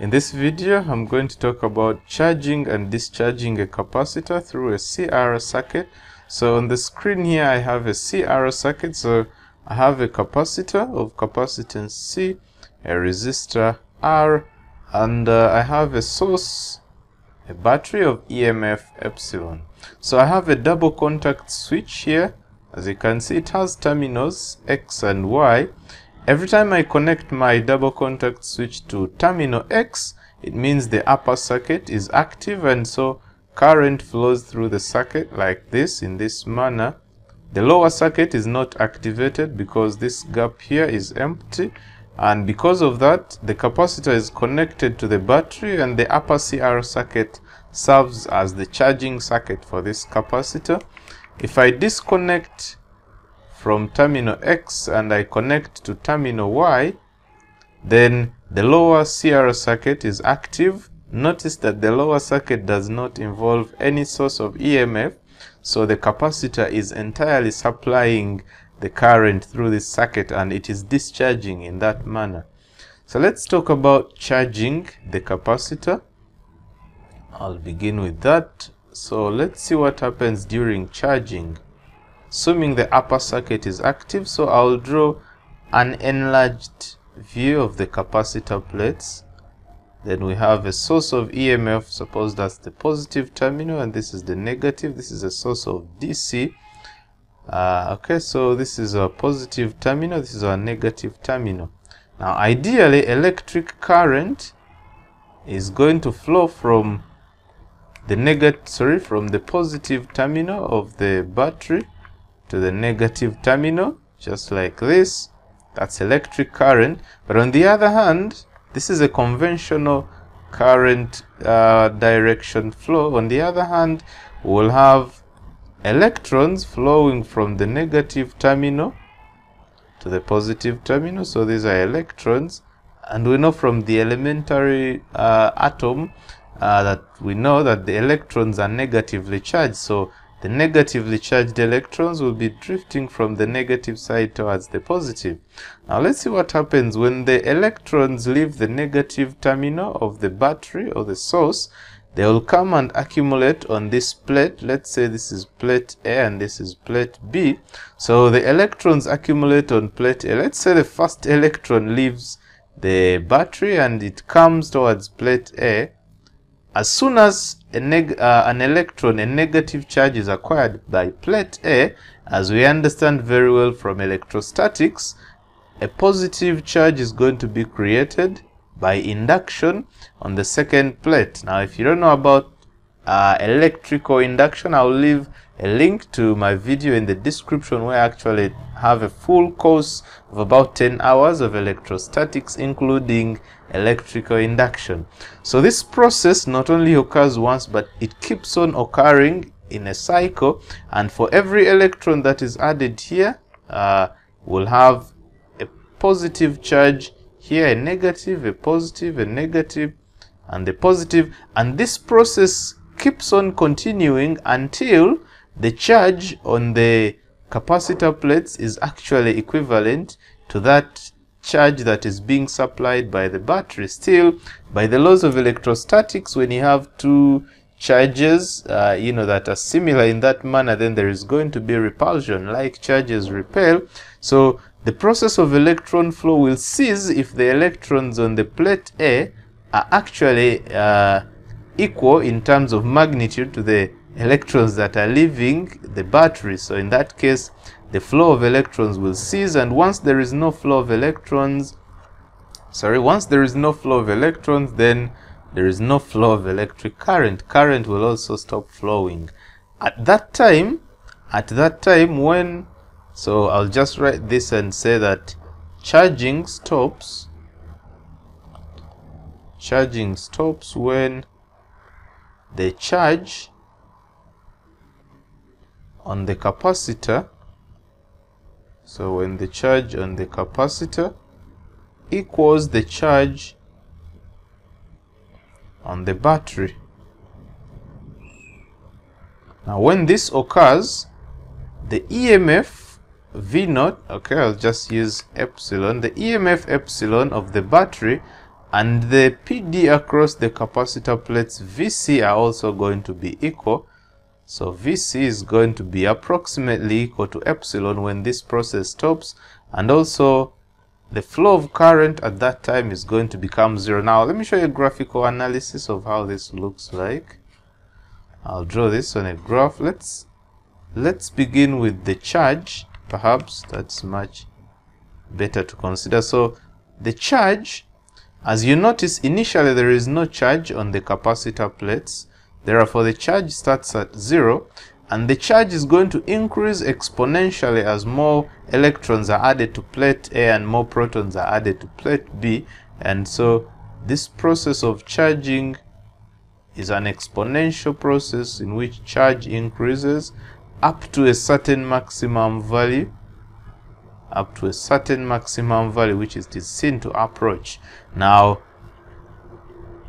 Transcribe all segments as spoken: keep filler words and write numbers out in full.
In this video, I'm going to talk about charging and discharging a capacitor through a C R circuit. So on the screen here, I have a C R circuit. So I have a capacitor of capacitance C, a resistor R, and uh, I have a source, a battery of E M F epsilon. So I have a double contact switch here. As you can see, it has terminals X and Y. Every time I connect my double contact switch to terminal X, it means the upper circuit is active, and so current flows through the circuit like this, in this manner. The lower circuit is not activated because this gap here is empty, and because of that, the capacitor is connected to the battery, and the upper C R circuit serves as the charging circuit for this capacitor. If I disconnect from terminal X and I connect to terminal Y, then the lower C R circuit is active. Notice that the lower circuit does not involve any source of E M F, so the capacitor is entirely supplying the current through this circuit, and it is discharging in that manner. So let's talk about charging the capacitor. I'll begin with that. So let's see what happens during charging. Assuming the upper circuit is active, so I'll draw an enlarged view of the capacitor plates. Then we have a source of E M F, suppose that's the positive terminal, and this is the negative. This is a source of D C. Uh, okay, so this is our positive terminal, this is our negative terminal. Now, ideally, electric current is going to flow from the negative, sorry, from the positive terminal of the battery to the negative terminal, just like this. That's electric current. But on the other hand, this is a conventional current uh, direction flow. On the other hand, we'll have electrons flowing from the negative terminal to the positive terminal. So these are electrons, and we know from the elementary uh, atom uh, that we know that the electrons are negatively charged. So the negatively charged electrons will be drifting from the negative side towards the positive. Now let's see what happens when the electrons leave the negative terminal of the battery or the source. They will come and accumulate on this plate. Let's say this is plate A and this is plate B. So the electrons accumulate on plate A. Let's say the first electron leaves the battery and it comes towards plate A. As soon as a neg uh, an electron, a negative charge is acquired by plate A, as we understand very well from electrostatics, a positive charge is going to be created by induction on the second plate. Now, if you don't know about uh, electrical induction, I'll leave a link to my video in the description where I actually have a full course of about ten hours of electrostatics, including electrical induction. So this process not only occurs once, but it keeps on occurring in a cycle. And for every electron that is added here, uh, we'll have a positive charge here, a negative, a positive, a negative, and a positive. And this process keeps on continuing until the charge on the capacitor plates is actually equivalent to that charge that is being supplied by the battery. Still, by the laws of electrostatics, when you have two charges uh, you know that are similar in that manner, then there is going to be repulsion, like charges repel. So the process of electron flow will cease if the electrons on the plate A are actually uh, equal in terms of magnitude to the electrons that are leaving the battery. So in that case, the flow of electrons will cease, and once there is no flow of electrons, sorry, once there is no flow of electrons, then there is no flow of electric current. Current will also stop flowing. At that time, at that time when, so I'll just write this and say that charging stops, charging stops when the charge on the capacitor, so when the charge on the capacitor equals the charge on the battery. Now when this occurs, the E M F V naught, okay, I'll just use epsilon, the E M F epsilon of the battery and the P D across the capacitor plates V C are also going to be equal. So V C is going to be approximately equal to epsilon when this process stops, and also the flow of current at that time is going to become zero. Now let me show you a graphical analysis of how this looks like. I'll draw this on a graph. Let's let's begin with the charge, perhaps that's much better to consider. So the charge, as you notice, initially there is no charge on the capacitor plates. Therefore, the charge starts at zero, and the charge is going to increase exponentially as more electrons are added to plate A and more protons are added to plate B. And so this process of charging is an exponential process in which charge increases up to a certain maximum value, up to a certain maximum value, which it is seen to approach. Now,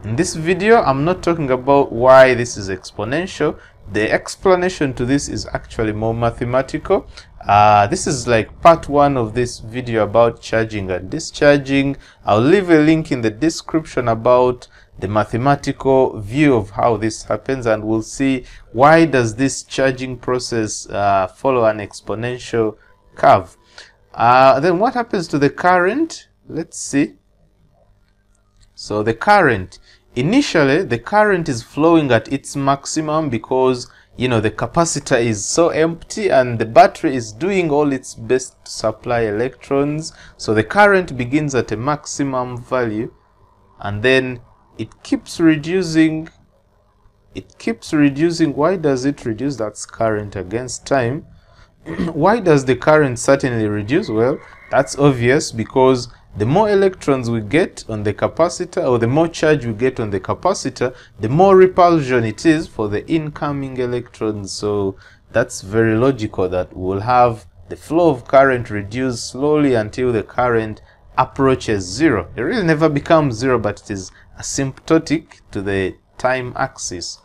in this video, I'm not talking about why this is exponential. The explanation to this is actually more mathematical. Uh, this is like part one of this video about charging and discharging. I'll leave a link in the description about the mathematical view of how this happens, and we'll see why does this charging process uh, follow an exponential curve. Uh, then what happens to the current? Let's see. So the current, initially the current is flowing at its maximum because, you know, the capacitor is so empty and the battery is doing all its best to supply electrons. So the current begins at a maximum value, and then it keeps reducing. It keeps reducing. Why does it reduce? That's current against time. Why does the current certainly reduce? Well, that's obvious, because the more electrons we get on the capacitor, or the more charge we get on the capacitor, the more repulsion it is for the incoming electrons. So that's very logical that we'll have the flow of current reduce slowly until the current approaches zero. It really never becomes zero, but it is asymptotic to the time axis.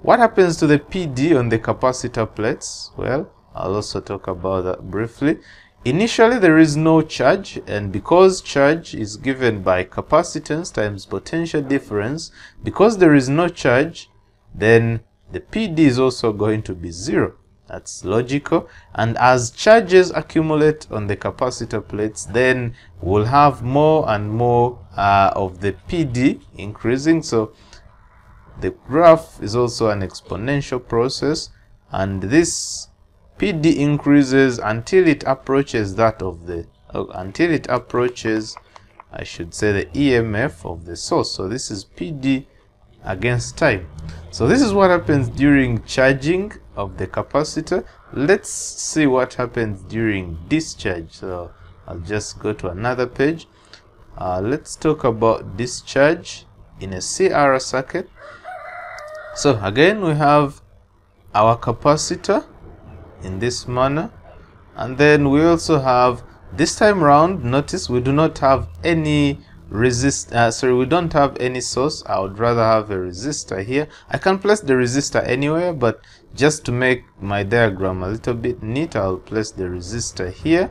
What happens to the P D on the capacitor plates? Well, I'll also talk about that briefly. Initially, there is no charge, and because charge is given by capacitance times potential difference, because there is no charge, then the P D is also going to be zero. That's logical. And as charges accumulate on the capacitor plates, then we'll have more and more uh, of the P D increasing. So the graph is also an exponential process, and this P D increases until it approaches that of the, oh, until it approaches, I should say, the E M F of the source. So this is P D against time. So this is what happens during charging of the capacitor. Let's see what happens during discharge. So I'll just go to another page. Uh, let's talk about discharge in a C R circuit. So again, we have our capacitor in this manner, and then we also have, this time round, notice we do not have any resist uh, sorry we don't have any source. I would rather have a resistor here. I can place the resistor anywhere, but just to make my diagram a little bit neat, I'll place the resistor here.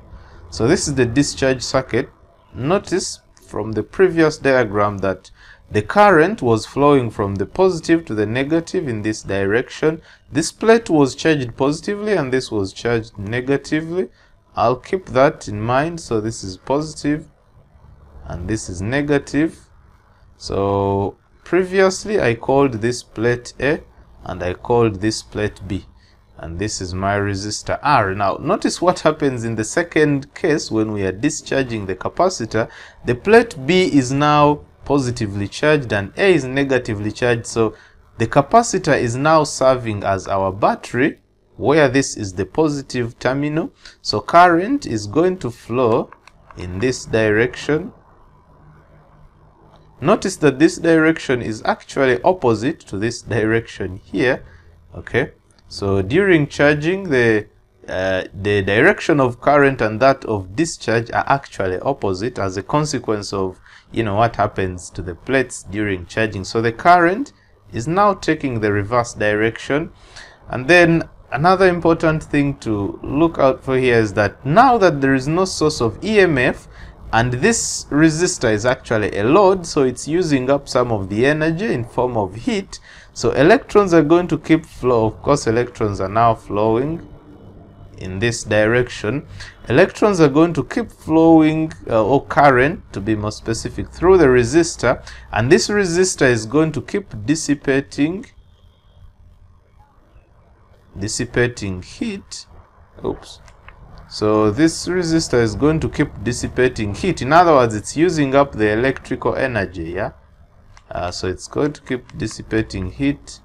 So this is the discharge circuit. Notice from the previous diagram that the current was flowing from the positive to the negative in this direction. This plate was charged positively and this was charged negatively. I'll keep that in mind. So this is positive and this is negative. So previously I called this plate A and I called this plate B, and this is my resistor R. Now notice what happens in the second case when we are discharging the capacitor. The plate B is now positively charged and A is negatively charged, so the capacitor is now serving as our battery, where this is the positive terminal. So current is going to flow in this direction. Notice that this direction is actually opposite to this direction here. Okay, so during charging, the Uh, the direction of current and that of discharge are actually opposite, as a consequence of, you know, what happens to the plates during charging. So the current is now taking the reverse direction. And then another important thing to look out for here is that now that there is no source of E M F And this resistor is actually a load, so it's using up some of the energy in form of heat. So electrons are going to keep flow. Of course, electrons are now flowing in this direction. Electrons are going to keep flowing uh, or current, to be more specific, through the resistor, and this resistor is going to keep dissipating dissipating heat. Oops. So this resistor is going to keep dissipating heat. In other words, it's using up the electrical energy, yeah? Uh, so it's going to keep dissipating heat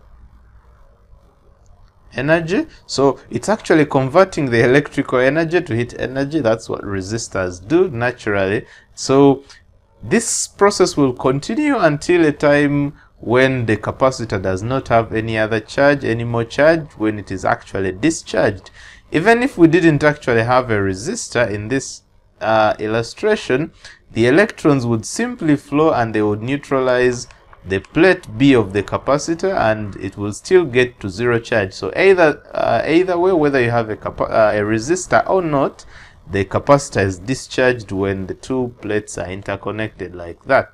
energy. So it's actually converting the electrical energy to heat energy. That's what resistors do naturally. So this process will continue until a time when the capacitor does not have any other charge, any more charge, when it is actually discharged. Even if we didn't actually have a resistor in this uh, illustration, the electrons would simply flow and they would neutralize the plate B of the capacitor, and it will still get to zero charge. So either uh, either way, whether you have a, capa uh, a resistor or not, the capacitor is discharged when the two plates are interconnected like that.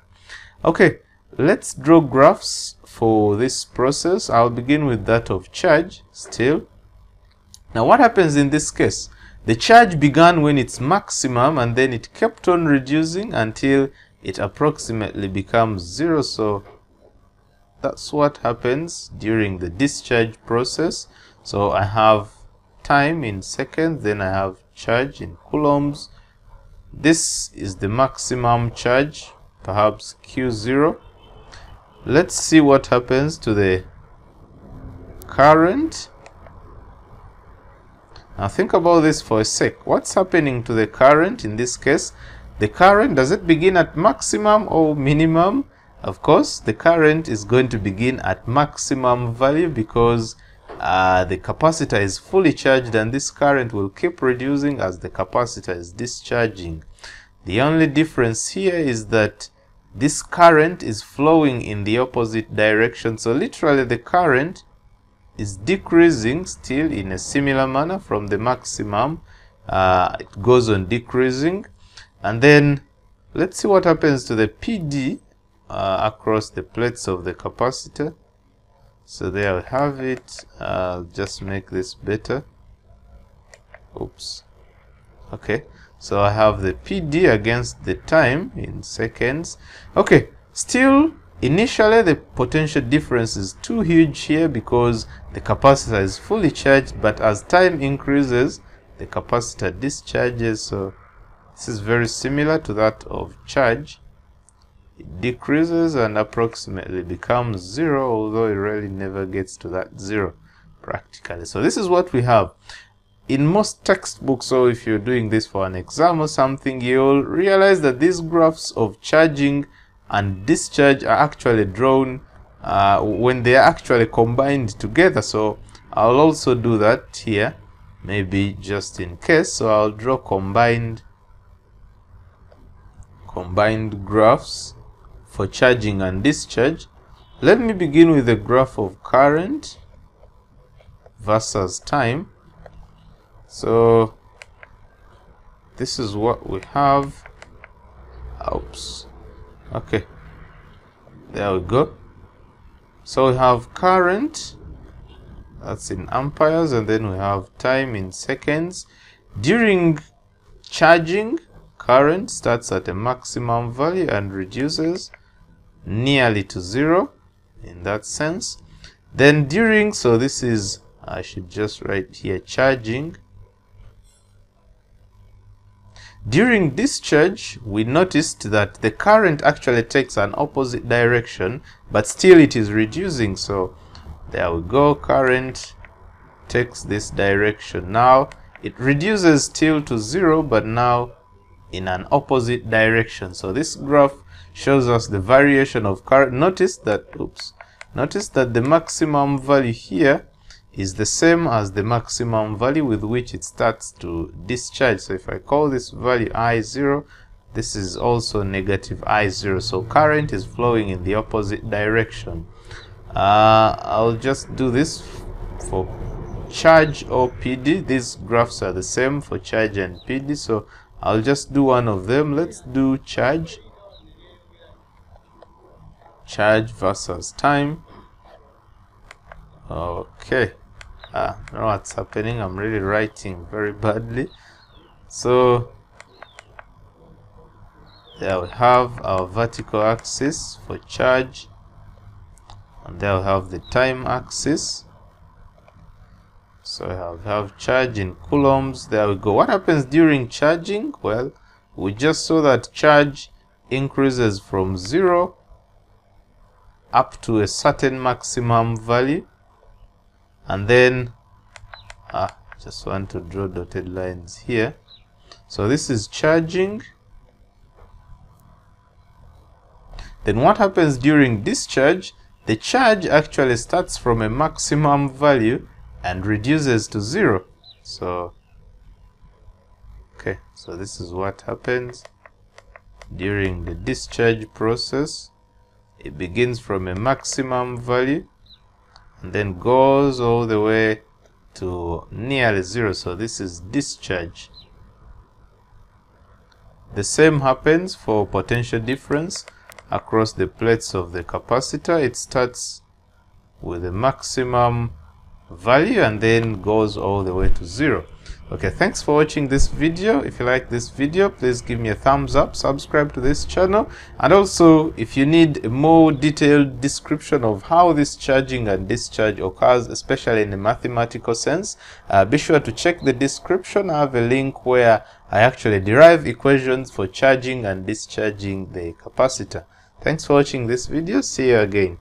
Okay, let's draw graphs for this process. I'll begin with that of charge still. Now what happens in this case? The charge began when it's maximum, and then it kept on reducing until it approximately becomes zero. So that's what happens during the discharge process. So I have time in seconds, then I have charge in coulombs. This is the maximum charge, perhaps Q zero. Let's see what happens to the current. Now think about this for a sec. What's happening to the current in this case? The current, does it begin at maximum or minimum? Of course, the current is going to begin at maximum value because uh, the capacitor is fully charged, and this current will keep reducing as the capacitor is discharging. The only difference here is that this current is flowing in the opposite direction. So literally the current is decreasing still in a similar manner from the maximum. Uh, it goes on decreasing, and then let's see what happens to the P D uh, across the plates of the capacitor. So there we have it. I'll just make this better. Oops. Okay, so I have the P D against the time in seconds. Okay, still initially, the potential difference is too huge here because the capacitor is fully charged, but as time increases, the capacitor discharges. So this is very similar to that of charge. It decreases and approximately becomes zero, although it really never gets to that zero practically. So this is what we have. In most textbooks, or if you're doing this for an exam or something, you'll realize that these graphs of charging and discharge are actually drawn uh, when they are actually combined together. So I'll also do that here, maybe just in case. So I'll draw combined combined graphs for charging and discharge. Let me begin with the graph of current versus time. So this is what we have. Oops. Okay, there we go. So we have current, that's in amperes, and then we have time in seconds. During charging, current starts at a maximum value and reduces nearly to zero in that sense. Then during, so this is, I should just write here, charging. During discharge, we noticed that the current actually takes an opposite direction, but still it is reducing. So there we go, current takes this direction. Now it reduces still to zero, but now in an opposite direction. So this graph shows us the variation of current. Notice that, oops, notice that the maximum value here is the same as the maximum value with which it starts to discharge. So if I call this value I zero, this is also negative I zero. So current is flowing in the opposite direction. Uh, I'll just do this for charge or P D. These graphs are the same for charge and P D. So I'll just do one of them. Let's do charge. Charge versus time. Okay. Ah, I don't know what's happening. I'm really writing very badly. So there we have our vertical axis for charge. And there we have the time axis. So I have, have charge in coulombs. There we go. What happens during charging? Well, we just saw that charge increases from zero up to a certain maximum value. And then, ah, just want to draw dotted lines here. So this is charging. Then what happens during discharge? The charge actually starts from a maximum value and reduces to zero. So okay, so this is what happens during the discharge process. It begins from a maximum value and then goes all the way to nearly zero. So this is discharge. The same happens for potential difference across the plates of the capacitor. It starts with a maximum value and then goes all the way to zero. Okay, thanks for watching this video. If you like this video, please give me a thumbs up, subscribe to this channel, and also if you need a more detailed description of how this charging and discharge occurs, especially in a mathematical sense, uh, be sure to check the description. I have a link where I actually derive equations for charging and discharging the capacitor. Thanks for watching this video. See you again.